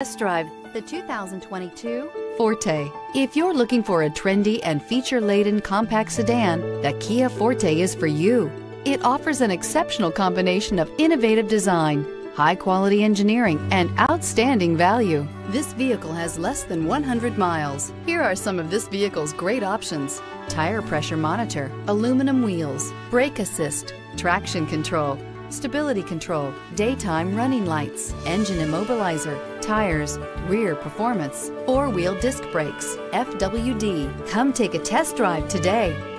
Test drive the 2022 Forte. If you're looking for a trendy and feature-laden compact sedan, the Kia Forte is for you. It offers an exceptional combination of innovative design, high-quality engineering, and outstanding value. This vehicle has less than 100 miles. Here are some of this vehicle's great options: tire pressure monitor, aluminum wheels, brake assist, traction control, stability control, daytime running lights, engine immobilizer, tires, rear performance, four-wheel disc brakes, FWD. Come take a test drive today.